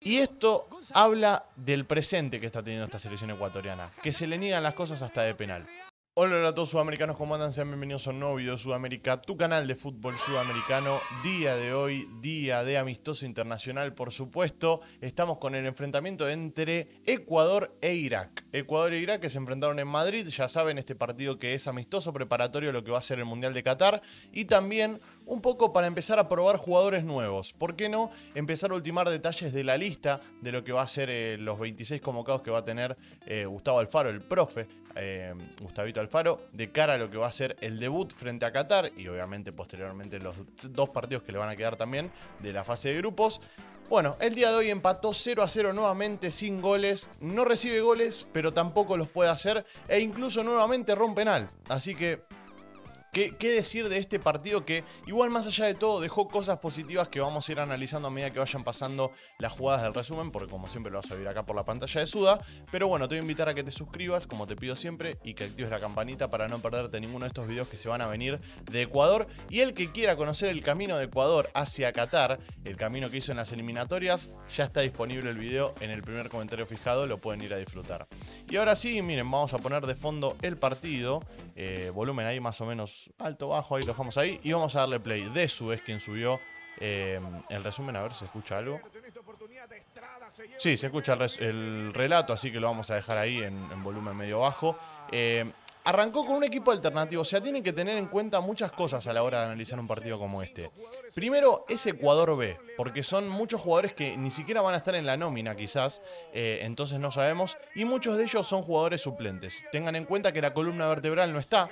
Y esto habla del presente que está teniendo esta selección ecuatoriana, que se le niegan las cosas hasta de penal. Hola a todos sudamericanos, ¿cómo andan? Sean bienvenidos a un nuevo video de Sudamérica, tu canal de fútbol sudamericano. Día de hoy, día de amistoso internacional, por supuesto. Estamos con el enfrentamiento entre Ecuador e Irak. Ecuador e Irak que se enfrentaron en Madrid, ya saben, este partido que es amistoso, preparatorio a lo que va a ser el Mundial de Qatar. Y también un poco para empezar a probar jugadores nuevos. ¿Por qué no empezar a ultimar detalles de la lista de lo que va a ser los 26 convocados que va a tener Gustavo Alfaro, el profe Gustavito Alfaro, de cara a lo que va a ser el debut frente a Qatar y obviamente posteriormente los dos partidos que le van a quedar también de la fase de grupos? Bueno, el día de hoy empató 0-0 nuevamente sin goles, no recibe goles pero tampoco los puede hacer e incluso nuevamente rompe penal, así que ¿qué decir de este partido que, igual más allá de todo, dejó cosas positivas que vamos a ir analizando a medida que vayan pasando las jugadas del resumen? Porque como siempre lo vas a ver acá por la pantalla de Suda. Pero bueno, te voy a invitar a que te suscribas, como te pido siempre, y que actives la campanita para no perderte ninguno de estos videos que se van a venir de Ecuador. Y el que quiera conocer el camino de Ecuador hacia Qatar, el camino que hizo en las eliminatorias, ya está disponible el video en el primer comentario fijado, lo pueden ir a disfrutar. Y ahora sí, miren, vamos a poner de fondo el partido, volumen ahí más o menos alto, bajo, ahí lo dejamos ahí. Y vamos a darle play. Desu es quien subió el resumen, a ver si escucha algo. Sí, se escucha el relato, así que lo vamos a dejar ahí en volumen medio bajo. Arrancó con un equipo alternativo, o sea, tienen que tener en cuenta muchas cosas a la hora de analizar un partido como este. Primero, es Ecuador B, porque son muchos jugadores que ni siquiera van a estar en la nómina quizás, entonces no sabemos, y muchos de ellos son jugadores suplentes. Tengan en cuenta que la columna vertebral no está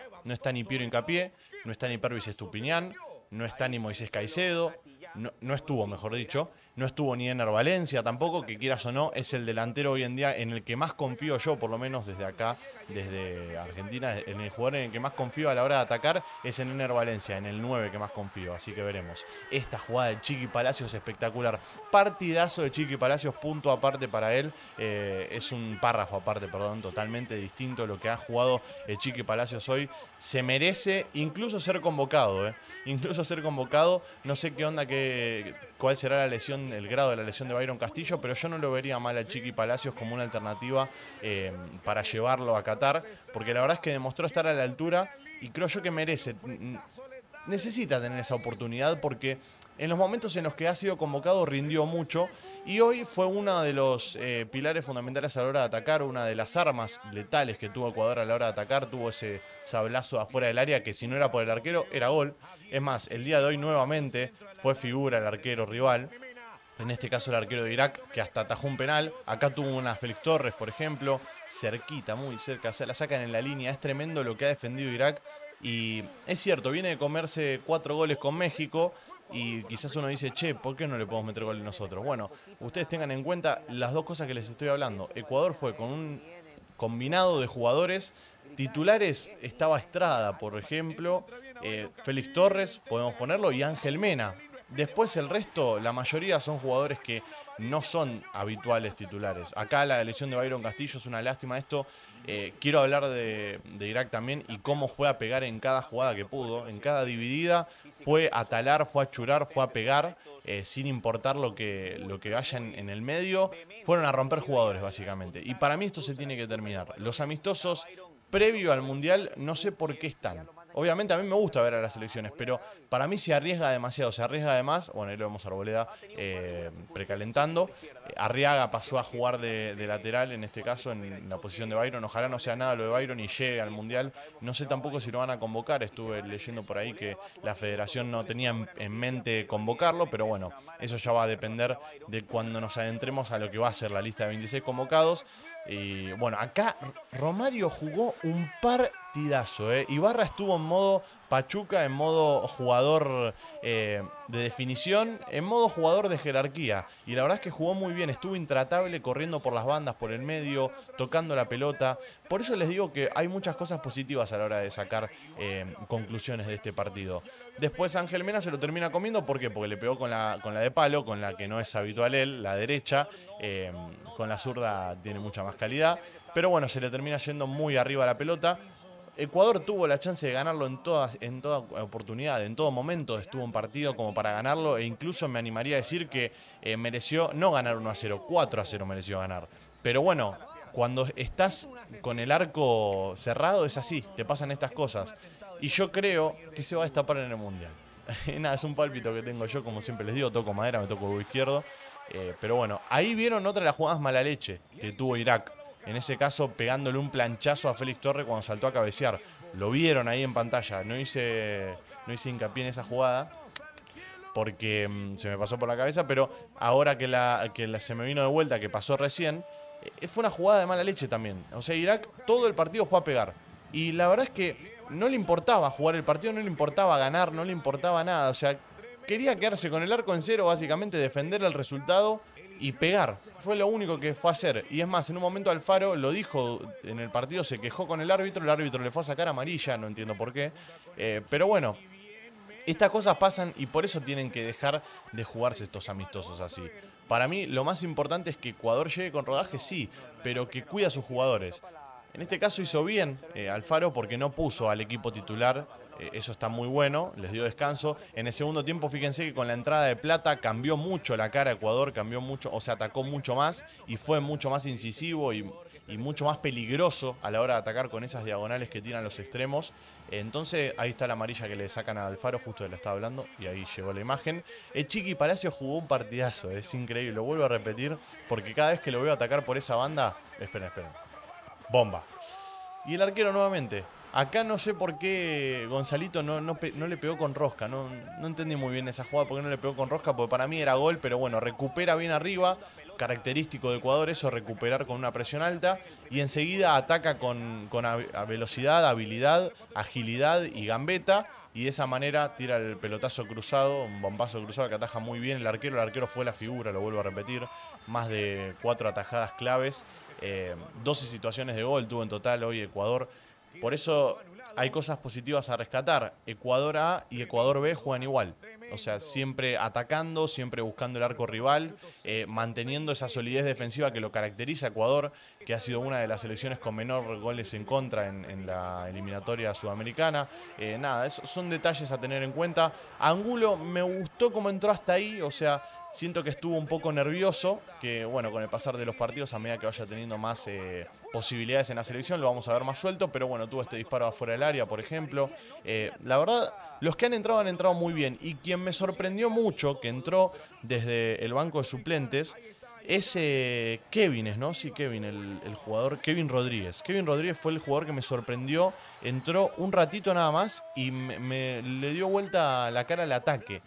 ni Piero Incapié, no está ni Pervis Estupiñán, no está ni Moisés Caicedo, no estuvo ni Ener Valencia tampoco, que quieras o no, es el delantero hoy en día en el que más confío yo, por lo menos desde acá, desde Argentina, en el jugador en el que más confío a la hora de atacar es en Ener Valencia, en el 9 que más confío, así que veremos. Esta jugada de Chiqui Palacios es espectacular, partidazo de Chiqui Palacios, punto aparte para él, es un párrafo aparte, perdón, totalmente distinto a lo que ha jugado Chiqui Palacios hoy. Se merece incluso ser convocado, no sé qué onda, cuál será la lesión, el grado de la lesión de Byron Castillo, pero yo no lo vería mal a Chiqui Palacios como una alternativa para llevarlo a Qatar, porque la verdad es que demostró estar a la altura y creo yo que necesita tener esa oportunidad, porque en los momentos en los que ha sido convocado rindió mucho y hoy fue uno de los pilares fundamentales a la hora de atacar, una de las armas letales que tuvo Ecuador a la hora de atacar. Tuvo ese sablazo afuera del área que si no era por el arquero era gol. Es más, el día de hoy nuevamente fue figura el arquero rival. En este caso el arquero de Irak, que hasta atajó un penal. Acá tuvo una Félix Torres, por ejemplo, cerquita, muy cerca. O sea, la sacan en la línea. Es tremendo lo que ha defendido Irak. Y es cierto, viene de comerse 4 goles con México. Y quizás uno dice, che, ¿por qué no le podemos meter goles nosotros? Bueno, ustedes tengan en cuenta las dos cosas que les estoy hablando. Ecuador fue con un combinado de jugadores titulares. Estaba Estrada, por ejemplo, Félix Torres, podemos ponerlo, y Ángel Mena. Después el resto, la mayoría son jugadores que no son habituales titulares. Acá la elección de Byron Castillo es una lástima. Esto quiero hablar de Irak también y cómo fue a pegar en cada jugada que pudo. En cada dividida fue a talar, fue a churar, fue a pegar, sin importar lo que vaya en el medio. Fueron a romper jugadores básicamente. Y para mí esto se tiene que terminar. Los amistosos previo al Mundial no sé por qué están. Obviamente a mí me gusta ver a las selecciones, pero para mí se arriesga demasiado, se arriesga de más. Bueno, ahí lo vemos a Arboleda precalentando. Arriaga pasó a jugar de lateral, en este caso, en la posición de Byron. Ojalá no sea nada lo de Byron y llegue al Mundial. No sé tampoco si lo van a convocar. Estuve leyendo por ahí que la federación no tenía en mente convocarlo, pero bueno, eso ya va a depender de cuando nos adentremos a lo que va a ser la lista de 26 convocados. Y bueno, acá Romario jugó un partidazo, Ibarra estuvo en modo Pachuca, en modo jugador de definición, en modo jugador de jerarquía. Y la verdad es que jugó muy bien, estuvo intratable corriendo por las bandas, por el medio, tocando la pelota. Por eso les digo que hay muchas cosas positivas a la hora de sacar conclusiones de este partido. Después Ángel Mena se lo termina comiendo, ¿por qué? Porque le pegó con la de palo, con la que no es habitual él, la derecha. Con la zurda tiene mucha más calidad, pero bueno, se le termina yendo muy arriba la pelota. Ecuador tuvo la chance de ganarlo en toda oportunidad, en todo momento estuvo un partido como para ganarlo, e incluso me animaría a decir que mereció no ganar 1-0, 4-0 mereció ganar. Pero bueno, cuando estás con el arco cerrado es así, te pasan estas cosas. Y yo creo que se va a destapar en el Mundial. Nada, es un pálpito que tengo yo, como siempre les digo, toco madera, me toco el izquierdo. Pero bueno, ahí vieron otra de las jugadas mala leche que tuvo Irak. En ese caso, pegándole un planchazo a Félix Torres cuando saltó a cabecear. Lo vieron ahí en pantalla. No hice hincapié en esa jugada porque se me pasó por la cabeza. Pero ahora que se me vino de vuelta, que pasó recién, fue una jugada de mala leche también. O sea, Irak todo el partido fue a pegar. Y la verdad es que no le importaba jugar el partido, no le importaba ganar, no le importaba nada. O sea, quería quedarse con el arco en cero, básicamente defender el resultado y pegar. Fue lo único que fue a hacer. Y es más, en un momento Alfaro lo dijo en el partido, se quejó con el árbitro le fue a sacar amarilla, no entiendo por qué. Pero bueno, estas cosas pasan y por eso tienen que dejar de jugarse estos amistosos así. Para mí lo más importante es que Ecuador llegue con rodaje, sí, pero que cuida a sus jugadores. En este caso hizo bien Alfaro porque no puso al equipo titular. Eso está muy bueno, les dio descanso. En el segundo tiempo, fíjense que con la entrada de Plata cambió mucho la cara a Ecuador, cambió mucho, o sea, atacó mucho más y fue mucho más incisivo y mucho más peligroso a la hora de atacar con esas diagonales que tiran los extremos. Entonces, ahí está la amarilla que le sacan a Alfaro, justo de la estaba hablando, y ahí llegó la imagen. Chiqui Palacios jugó un partidazo, es increíble, lo vuelvo a repetir, porque cada vez que lo veo atacar por esa banda... Esperen. Bomba. Y el arquero nuevamente... Acá no sé por qué Gonzalito no le pegó con rosca. No entendí muy bien esa jugada, por qué no le pegó con rosca, porque para mí era gol, pero bueno, recupera bien arriba. Característico de Ecuador eso, recuperar con una presión alta. Y enseguida ataca con velocidad, habilidad, agilidad y gambeta. Y de esa manera tira el pelotazo cruzado, un bombazo cruzado que ataja muy bien el arquero. El arquero fue la figura, lo vuelvo a repetir. Más de 4 atajadas claves. 12 situaciones de gol tuvo en total hoy Ecuador. Por eso hay cosas positivas a rescatar. Ecuador A y Ecuador B juegan igual. O sea, siempre atacando, siempre buscando el arco rival, manteniendo esa solidez defensiva que lo caracteriza a Ecuador, que ha sido una de las selecciones con menor goles en contra en la eliminatoria sudamericana. Nada, son detalles a tener en cuenta. Angulo me gustó cómo entró hasta ahí, o sea, siento que estuvo un poco nervioso, que bueno, con el pasar de los partidos, a medida que vaya teniendo más posibilidades en la selección, lo vamos a ver más suelto, pero bueno, tuvo este disparo afuera del área, por ejemplo. La verdad, los que han entrado muy bien, y quien me sorprendió mucho, que entró desde el banco de suplentes, es Kevin Rodríguez. Kevin Rodríguez fue el jugador que me sorprendió, entró un ratito nada más y le dio vuelta la cara al ataque.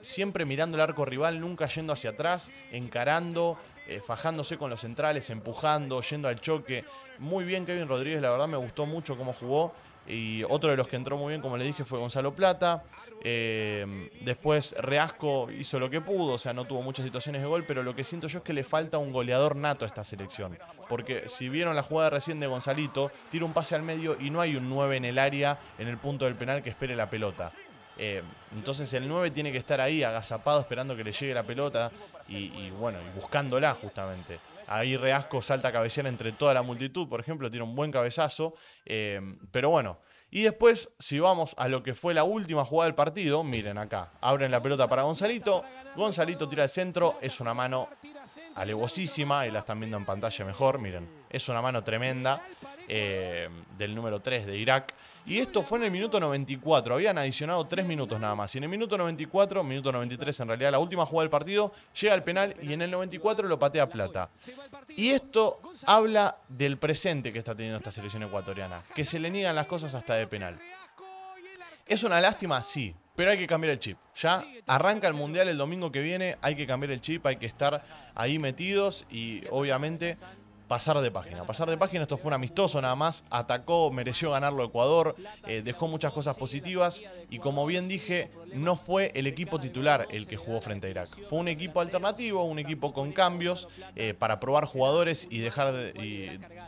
Siempre mirando el arco rival, nunca yendo hacia atrás, encarando, fajándose con los centrales, empujando, yendo al choque. Muy bien Kevin Rodríguez, la verdad me gustó mucho cómo jugó. Y otro de los que entró muy bien, como le dije, fue Gonzalo Plata. Después Reasco hizo lo que pudo, o sea, no tuvo muchas situaciones de gol, pero lo que siento yo es que le falta un goleador nato a esta selección. Porque si vieron la jugada recién de Gonzalito, tira un pase al medio y no hay un 9 en el área, en el punto del penal, que espere la pelota. Entonces el 9 tiene que estar ahí agazapado esperando que le llegue la pelota y bueno, y buscándola justamente. Ahí Reasco salta a cabecear entre toda la multitud, por ejemplo, tiene un buen cabezazo, pero bueno. Y después, si vamos a lo que fue la última jugada del partido, miren acá, abren la pelota para Gonzalito, Gonzalito tira al centro, es una mano alevosísima, ahí la están viendo en pantalla mejor, miren, es una mano tremenda del número 3 de Irak. Y esto fue en el minuto 94, habían adicionado 3 minutos nada más. Y en el minuto 94, minuto 93 en realidad, la última jugada del partido, llega al penal y en el 94 lo patea Plata. Y esto habla del presente que está teniendo esta selección ecuatoriana, que se le niegan las cosas hasta de penal. ¿Es una lástima? Sí, pero hay que cambiar el chip. Ya arranca el Mundial el domingo que viene, hay que cambiar el chip, hay que estar ahí metidos y obviamente... Pasar de página, esto fue un amistoso nada más, atacó, mereció ganarlo Ecuador, dejó muchas cosas positivas y como bien dije, no fue el equipo titular el que jugó frente a Irak, fue un equipo alternativo, un equipo con cambios para probar jugadores y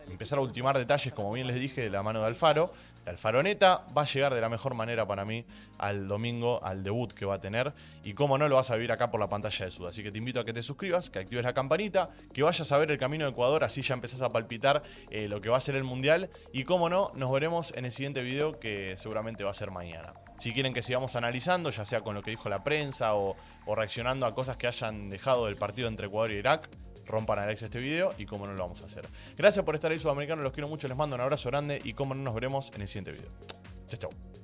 empezar a ultimar detalles, como bien les dije, de la mano de Alfaro. La alfaroneta va a llegar de la mejor manera para mí al domingo, al debut que va a tener. Y como no, lo vas a vivir acá por la pantalla de Sud. Así que te invito a que te suscribas, que actives la campanita, que vayas a ver el camino de Ecuador, así ya empezás a palpitar lo que va a ser el Mundial. Y cómo no, nos veremos en el siguiente video, que seguramente va a ser mañana. Si quieren que sigamos analizando, ya sea con lo que dijo la prensa o reaccionando a cosas que hayan dejado del partido entre Ecuador y Irak, rompan a Alex este video y cómo no lo vamos a hacer. Gracias por estar ahí, sudamericanos, los quiero mucho, les mando un abrazo grande y cómo no, nos veremos en el siguiente video. Chau, chau.